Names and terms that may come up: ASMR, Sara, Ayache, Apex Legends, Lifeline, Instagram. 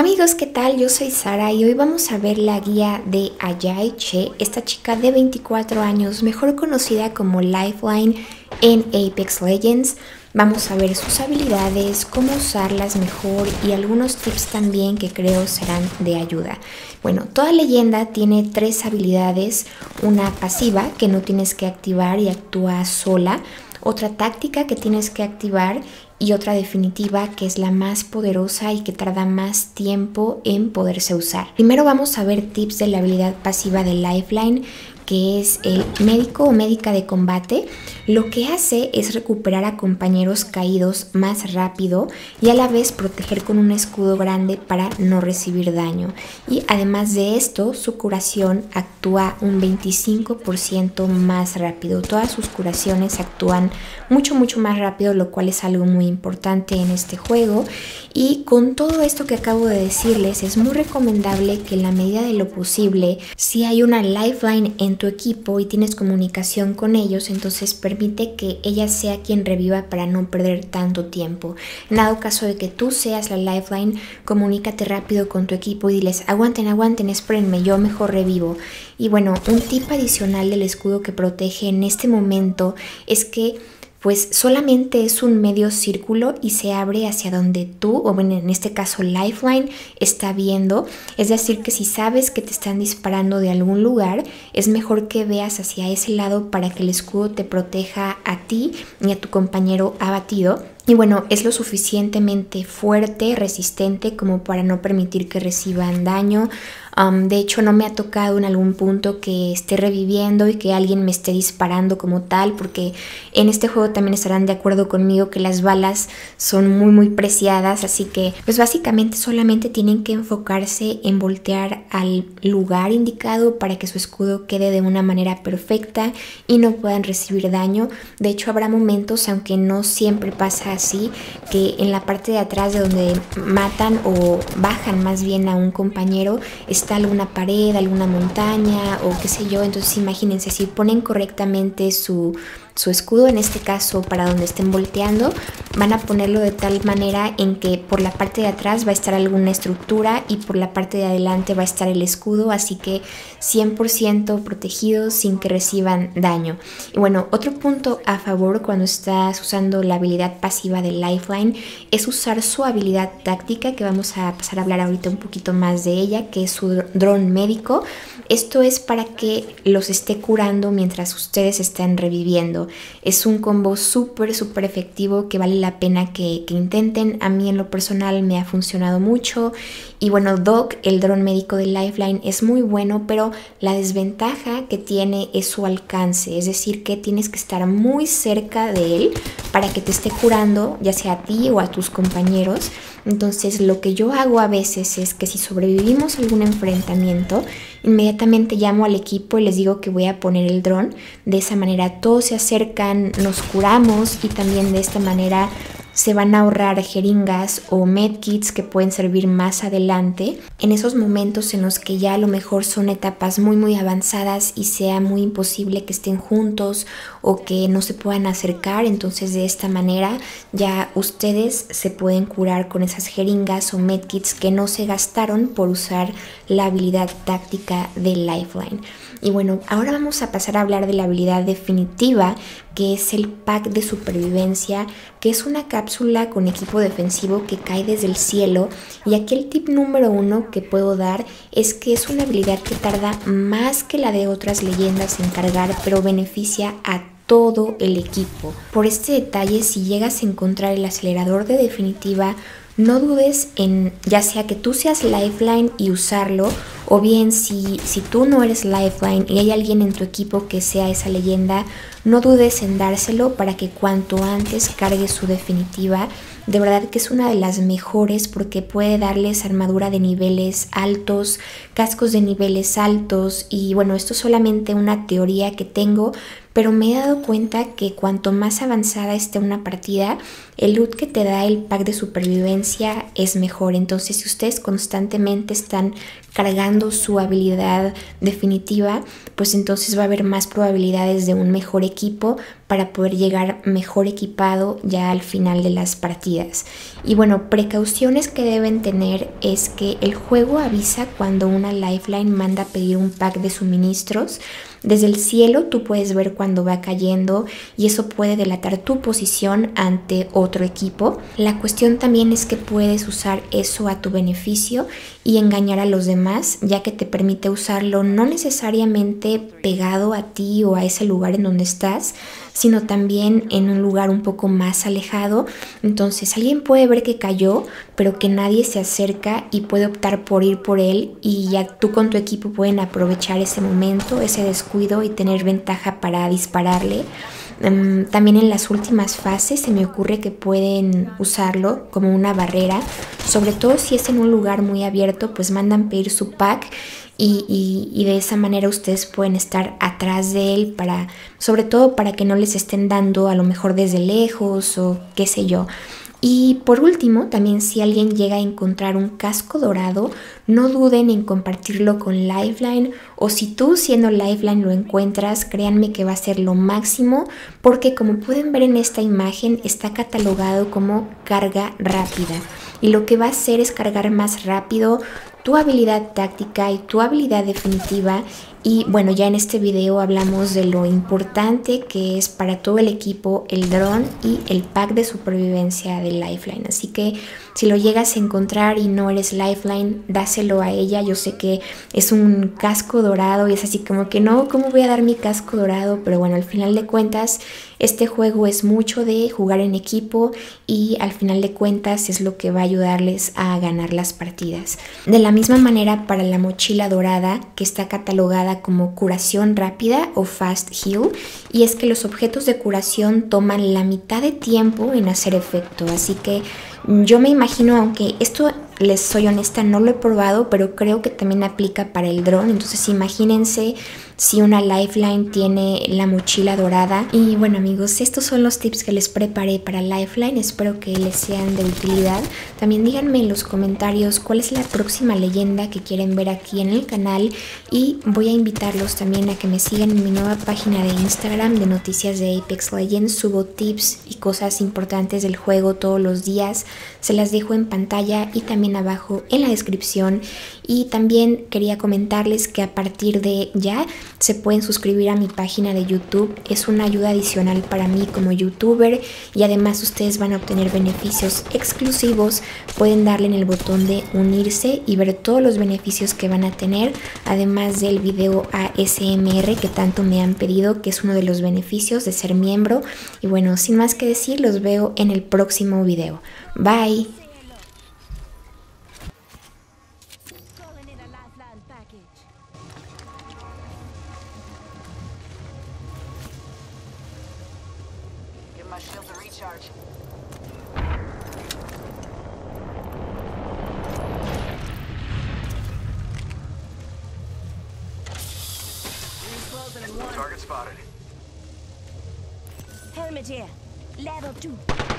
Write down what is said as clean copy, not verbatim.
Amigos, ¿qué tal? Yo soy Sara y hoy vamos a ver la guía de Ayache, esta chica de 24 años, mejor conocida como Lifeline en Apex Legends. Vamos a ver sus habilidades, cómo usarlas mejor y algunos tips también que creo serán de ayuda. Bueno, toda leyenda tiene tres habilidades, una pasiva que no tienes que activar y actúa sola, otra táctica que tienes que activar y otra definitiva que es la más poderosa y que tarda más tiempo en poderse usar. Primero vamos a ver tips de la habilidad pasiva de Lifeline, que es el médico o médica de combate. Lo que hace es recuperar a compañeros caídos más rápido y a la vez proteger con un escudo grande para no recibir daño. Y además de esto, su curación actúa un 25% más rápido. Todas sus curaciones actúan mucho más rápido, lo cual es algo muy importante en este juego. Y con todo esto que acabo de decirles, es muy recomendable que en la medida de lo posible, si hay una Lifeline en tu equipo y tienes comunicación con ellos, entonces permite que ella sea quien reviva para no perder tanto tiempo. En dado caso de que tú seas la Lifeline, comunícate rápido con tu equipo y diles: aguanten, espérenme, yo mejor revivo. Y bueno, un tip adicional del escudo que protege en este momento es que pues solamente es un medio círculo y se abre hacia donde tú, o bueno, en este caso Lifeline, está viendo. Es decir, que si sabes que te están disparando de algún lugar, es mejor que veas hacia ese lado para que el escudo te proteja a ti y a tu compañero abatido. Y bueno, es lo suficientemente fuerte, resistente, como para no permitir que reciban daño. De hecho, no me ha tocado en algún punto que esté reviviendo y que alguien me esté disparando como tal, porque en este juego también estarán de acuerdo conmigo que las balas son muy preciadas, así que pues básicamente solamente tienen que enfocarse en voltear al lugar indicado para que su escudo quede de una manera perfecta y no puedan recibir daño. De hecho, habrá momentos, aunque no siempre pasa así, que en la parte de atrás de donde matan o bajan más bien a un compañero está alguna pared, alguna montaña o qué sé yo. Entonces imagínense, si ponen correctamente su escudo, en este caso para donde estén volteando, van a ponerlo de tal manera en que por la parte de atrás va a estar alguna estructura y por la parte de adelante va a estar el escudo, así que 100% protegidos sin que reciban daño. Y bueno, otro punto a favor cuando estás usando la habilidad pasiva de Lifeline es usar su habilidad táctica, que vamos a pasar a hablar ahorita un poquito más de ella, que es su dron médico. Esto es para que los esté curando mientras ustedes están reviviendo. Es un combo súper efectivo que vale la pena que intenten. A mí en lo personal me ha funcionado mucho. Y bueno, Doc, el dron médico de Lifeline, es muy bueno, pero la desventaja que tiene es su alcance. Es decir, que tienes que estar muy cerca de él para que te esté curando, ya sea a ti o a tus compañeros. Entonces lo que yo hago a veces es que si sobrevivimos a algún enfrentamiento, inmediatamente llamo al equipo y les digo que voy a poner el dron. De esa manera todos se acercan, nos curamos y también de esta manera se van a ahorrar jeringas o medkits que pueden servir más adelante, en esos momentos en los que ya a lo mejor son etapas muy avanzadas y sea muy imposible que estén juntos o que no se puedan acercar. Entonces de esta manera ya ustedes se pueden curar con esas jeringas o medkits que no se gastaron por usar la habilidad táctica de Lifeline. Y bueno, ahora vamos a pasar a hablar de la habilidad definitiva, que es el pack de supervivencia, que es una cápsula con equipo defensivo que cae desde el cielo. Y aquí el tip número uno que puedo dar es que es una habilidad que tarda más que la de otras leyendas en cargar, pero beneficia a todo el equipo. Por este detalle, si llegas a encontrar el acelerador de definitiva, no dudes en, ya sea que tú seas Lifeline y usarlo, o bien si tú no eres Lifeline y hay alguien en tu equipo que sea esa leyenda, no dudes en dárselo para que cuanto antes cargue su definitiva. De verdad que es una de las mejores porque puede darles armadura de niveles altos, cascos de niveles altos. Y bueno, esto es solamente una teoría que tengo, pero me he dado cuenta que cuanto más avanzada esté una partida, el loot que te da el pack de supervivencia es mejor. Entonces, si ustedes constantemente están cargando su habilidad definitiva, pues entonces va a haber más probabilidades de un mejor equipo para poder llegar mejor equipado ya al final de las partidas. Y bueno, precauciones que deben tener es que el juego avisa cuando una Lifeline manda a pedir un pack de suministros. Desde el cielo tú puedes ver cuando va cayendo y eso puede delatar tu posición ante otro equipo. La cuestión también es que puedes usar eso a tu beneficio y engañar a los demás, ya que te permite usarlo no necesariamente pegado a ti o a ese lugar en donde estás, sino también en un lugar un poco más alejado. Entonces alguien puede ver que cayó, pero que nadie se acerca y puede optar por ir por él, y ya tú con tu equipo pueden aprovechar ese momento, ese descuido, y tener ventaja para dispararle. También en las últimas fases se me ocurre que pueden usarlo como una barrera, sobre todo si es en un lugar muy abierto, pues mandan pedir su pack y de esa manera ustedes pueden estar atrás de él, para, sobre todo para que no les estén dando a lo mejor desde lejos o qué sé yo. Y por último, también si alguien llega a encontrar un casco dorado, no duden en compartirlo con Lifeline, o si tú siendo Lifeline lo encuentras, créanme que va a ser lo máximo, porque como pueden ver en esta imagen está catalogado como carga rápida, y lo que va a hacer es cargar más rápido tu habilidad táctica y tu habilidad definitiva. Y bueno, ya en este video hablamos de lo importante que es para todo el equipo el dron y el pack de supervivencia de Lifeline. Así que si lo llegas a encontrar y no eres Lifeline, dáselo a ella. Yo sé que es un casco dorado y es así como que no, ¿cómo voy a dar mi casco dorado? Pero bueno, al final de cuentas este juego es mucho de jugar en equipo y al final de cuentas es lo que va a ayudarles a ganar las partidas. De la misma manera, para la mochila dorada, que está catalogada como curación rápida o fast heal, y es que los objetos de curación toman la mitad de tiempo en hacer efecto. Así que yo me imagino, aunque esto, les soy honesta, no lo he probado, pero creo que también aplica para el dron. Entonces imagínense si una Lifeline tiene la mochila dorada. Y bueno amigos, estos son los tips que les preparé para Lifeline. Espero que les sean de utilidad. También díganme en los comentarios cuál es la próxima leyenda que quieren ver aquí en el canal. Y voy a invitarlos también a que me sigan en mi nueva página de Instagram de noticias de Apex Legends. Subo tips y cosas importantes del juego todos los días. Se las dejo en pantalla y también abajo en la descripción. Y también quería comentarles que a partir de ya se pueden suscribir a mi página de YouTube. Es una ayuda adicional para mí como youtuber, y además ustedes van a obtener beneficios exclusivos. Pueden darle en el botón de unirse y ver todos los beneficios que van a tener, además del video ASMR que tanto me han pedido, que es uno de los beneficios de ser miembro. Y bueno, sin más que decir, los veo en el próximo video. Bye. Give my shield a recharge. Target spotted. Helmet here. Level 2.